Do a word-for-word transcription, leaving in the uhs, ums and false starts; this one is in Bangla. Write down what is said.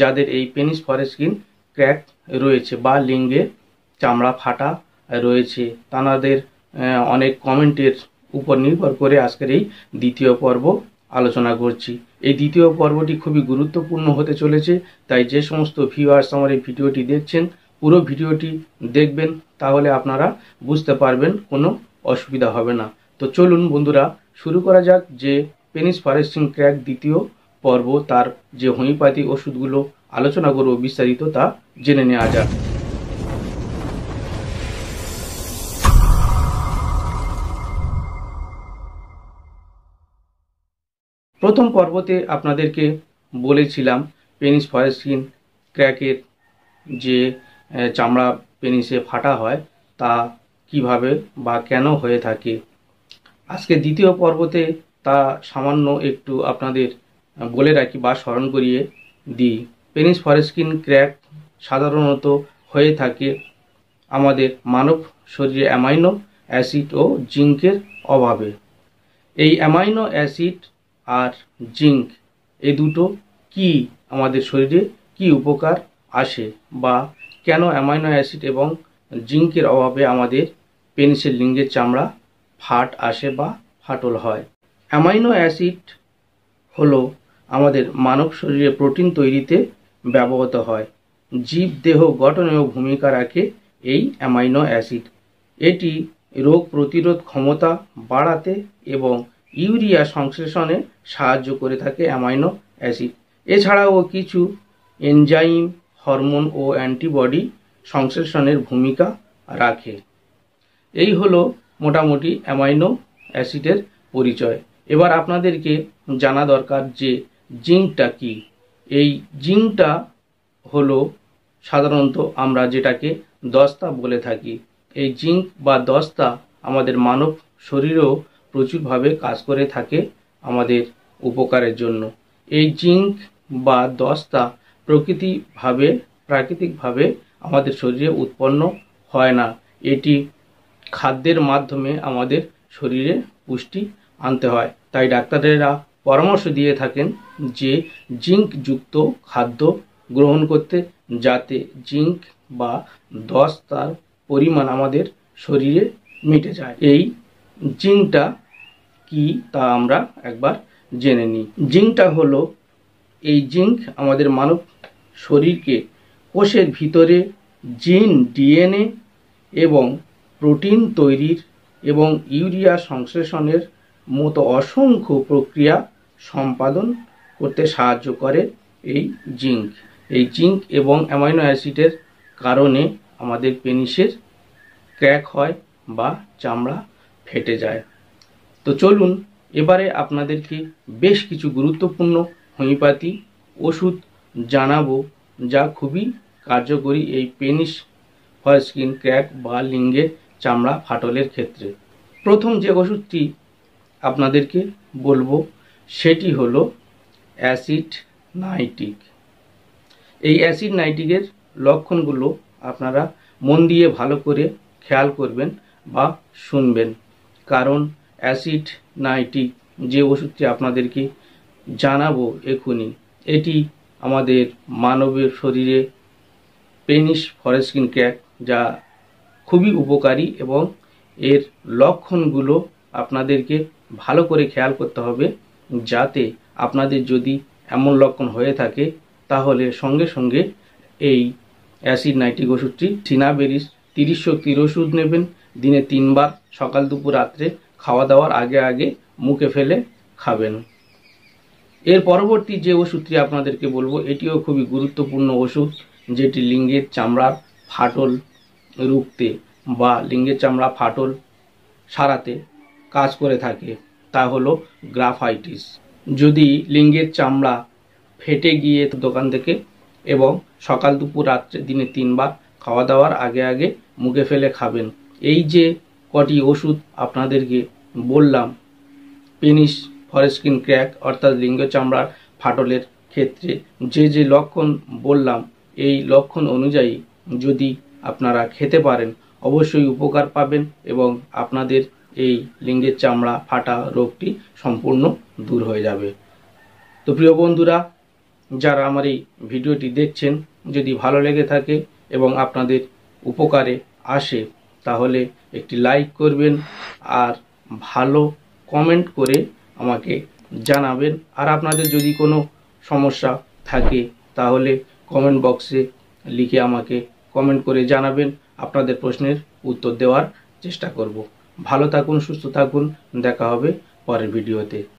যাদের এই পেনিস ফরেস্কিন ক্র্যাক রয়েছে বা লিঙ্গে চামড়া ফাটা রয়েছে তাদের অনেক কমেন্টের উপর নির্ভর করে আজকের এই দ্বিতীয় পর্ব আলোচনা করছি। এই দ্বিতীয় পর্বটি খুবই গুরুত্বপূর্ণ হতে চলেছে, তাই যে সমস্ত ভিউয়ার্স আমার এই ভিডিওটি দেখছেন পুরো ভিডিওটি দেখবেন, তাহলে আপনারা বুঝতে পারবেন, কোনো অসুবিধা হবে না। তো চলুন বন্ধুরা শুরু করা যাক যে পেনিস ফরেস্কিন ক্র্যাক দ্বিতীয় পর্ব, তার যে হোমিওপ্যাথি ওষুধগুলো আলোচনা করব বিস্তারিত তা জেনে নেওয়া যাক। প্রথম পর্বতে আপনাদেরকে বলেছিলাম পেনিস ফরেস্কিন ক্র্যাকের যে চামড়া পেনিসে ফাটা হয় তা কিভাবে বা কেন হয়ে থাকে। আজকে দ্বিতীয় পর্বতে তা সামান্য একটু আপনাদের বলে রাখি বা স্মরণ করিয়ে দিই। পেনিস ফরেস্কিন ক্র্যাক সাধারণত হয়ে থাকে আমাদের মানব শরীরে অ্যামাইনো অ্যাসিড ও জিঙ্কের অভাবে। এই অ্যামাইনো অ্যাসিড আর জিঙ্ক এ দুটো কি আমাদের শরীরে কি উপকার আসে বা কেন অ্যামাইনো অ্যাসিড এবং জিঙ্কের অভাবে আমাদের পেনিসের লিঙ্গের চামড়া ফাট আসে বা ফাটল হয়। অ্যামাইনো অ্যাসিড হলো আমাদের মানব শরীরে প্রোটিন তৈরিতে ব্যবহৃত হয়। জীব দেহ গঠনেও ভূমিকা রাখে এই অ্যামাইনো অ্যাসিড। এটি রোগ প্রতিরোধ ক্ষমতা বাড়াতে এবং ইউরিয়া সংশ্লেষণে সাহায্য করে থাকে অ্যামাইনো অ্যাসিড। এছাড়াও কিছু এনজাইম, হরমোন ও অ্যান্টিবডি সংশ্লেষণের ভূমিকা রাখে। এই হলো মোটামুটি অ্যামাইনো অ্যাসিডের পরিচয়। এবার আপনাদেরকে জানা দরকার যে জিঙ্কটা কি। এই জিঙ্কটা হলো সাধারণত আমরা যেটাকে দস্তা বলে থাকি। এই জিঙ্ক বা দস্তা আমাদের মানব শরীরেও প্রচুরভাবে কাজ করে থাকে আমাদের উপকারের জন্য। এই জিঙ্ক বা দস্তা প্রকৃতিভাবে প্রাকৃতিকভাবে আমাদের শরীরে উৎপন্ন হয় না, এটি খাদ্যের মাধ্যমে আমাদের শরীরে পুষ্টি আনতে হয়। তাই ডাক্তারেরা পরামর্শ দিয়ে থাকেন যে জিঙ্কযুক্ত খাদ্য গ্রহণ করতে, যাতে জিঙ্ক বা দস্তার পরিমাণ আমাদের শরীরে মিটে যায়। এই জিঙ্কটা কি তা আমরা একবার জেনে নিই। জিঙ্কটা হলো, এই জিঙ্ক আমাদের মানব শরীরকে কোষের ভিতরে জিন, ডিএনএ এবং প্রোটিন তৈরির এবং ইউরিয়া সংশ্লেষণের মতো অসংখ্য প্রক্রিয়া সম্পাদন করতে সাহায্য করে এই জিঙ্ক। এই জিঙ্ক এবং অ্যামাইনো অ্যাসিডের কারণে আমাদের পেনিসের ক্র্যাক হয় বা চামড়া ফেটে যায়। তো চলুন এবারে আপনাদেরকে বেশ কিছু গুরুত্বপূর্ণ হোমিওপ্যাথি ওষুধ জানাবো যা খুবই কার্যকরী এই পেনিস ফরেস্কিন ক্র্যাক বা লিঙ্গে চামড়া ফাটলের ক্ষেত্রে। প্রথম যে ওষুধটি আপনাদেরকে বলবো সেটি হলো অ্যাসিড নাইট্রিক। এই অ্যাসিড নাইট্রিকের লক্ষণগুলো আপনারা মন দিয়ে ভালো করে খেয়াল করবেন বা শুনবেন, কারণ অ্যাসিড নাইট্রিক যে ওষুধটি আপনাদেরকে জানাবো এখনই, এটি আমাদের মানবের শরীরে পেনিস ফরেস্কিন ক্র্যাক যা খুবই উপকারী এবং এর লক্ষণগুলো আপনাদেরকে ভালো করে খেয়াল করতে হবে, যাতে আপনাদের যদি এমন লক্ষণ হয়ে থাকে তাহলে সঙ্গে সঙ্গে এই অ্যাসিড নাইট্রিক ওষুধটি সিনাবেরিস তিরিশ শক্তির ওষুধ নেবেন। দিনে তিনবার সকাল দুপুর রাত্রে খাওয়া দাওয়ার আগে আগে মুখে ফেলে খাবেন। এর পরবর্তী যে ওষুধটি আপনাদেরকে বলবো এটিও খুবই গুরুত্বপূর্ণ ওষুধ, যেটি লিঙ্গের চামড়ার ফাটল রুখতে বা লিঙ্গের চামড়া ফাটল সারাতে কাজ করে থাকে, তা হলো গ্রাফাইটিস। যদি লিঙ্গের চামড়া ফেটে গিয়ে দোকান থেকে এবং সকাল দুপুর রাত্রে দিনে তিনবার খাওয়া দাওয়ার আগে আগে মুখে ফেলে খাবেন। এই যে কটি ওষুধ আপনাদেরকে বললাম পেনিস ফরেস্কিন ক্র্যাক অর্থাৎ লিঙ্গ চামড়ার ফাটলের ক্ষেত্রে যে যে লক্ষণ বললাম, এই লক্ষণ অনুযায়ী যদি আপনারা খেতে পারেন অবশ্যই উপকার পাবেন এবং আপনাদের এই লিঙ্গের চামড়া ফাটা রোগটি সম্পূর্ণ দূর হয়ে যাবে। তো প্রিয় বন্ধুরা, যারা আমার এই ভিডিওটি দেখছেন যদি ভালো লেগে থাকে এবং আপনাদের উপকারে আসে তাহলে একটি লাইক করবেন আর ভালো কমেন্ট করে আমাকে জানাবেন আর আপনাদের যদি কোনো সমস্যা থাকে তাহলে কমেন্ট বক্সে লিখে আমাকে কমেন্ট করে জানাবেন আপনাদের প্রশ্নের উত্তর দেওয়ার চেষ্টা করব ভালো থাকুন সুস্থ থাকুন দেখা হবে পরের ভিডিওতে।